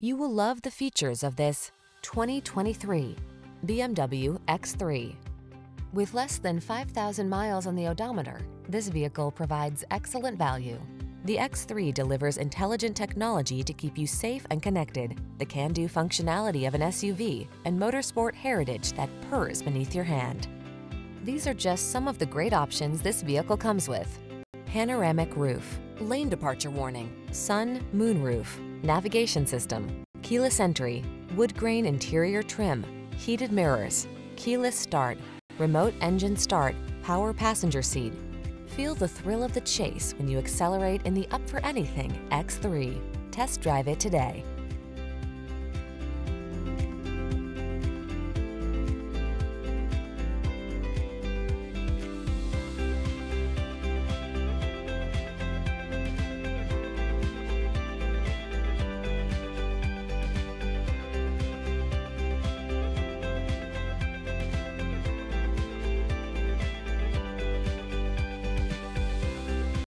You will love the features of this 2023 BMW X3. With less than 5,000 miles on the odometer, this vehicle provides excellent value. The X3 delivers intelligent technology to keep you safe and connected, the can-do functionality of an SUV, and motorsport heritage that purrs beneath your hand. These are just some of the great options this vehicle comes with: panoramic roof, lane departure warning, sun, moon roof, navigation system, keyless entry, wood grain interior trim, heated mirrors, keyless start, remote engine start, power passenger seat. Feel the thrill of the chase when you accelerate in the up-for-anything X3. Test drive it today.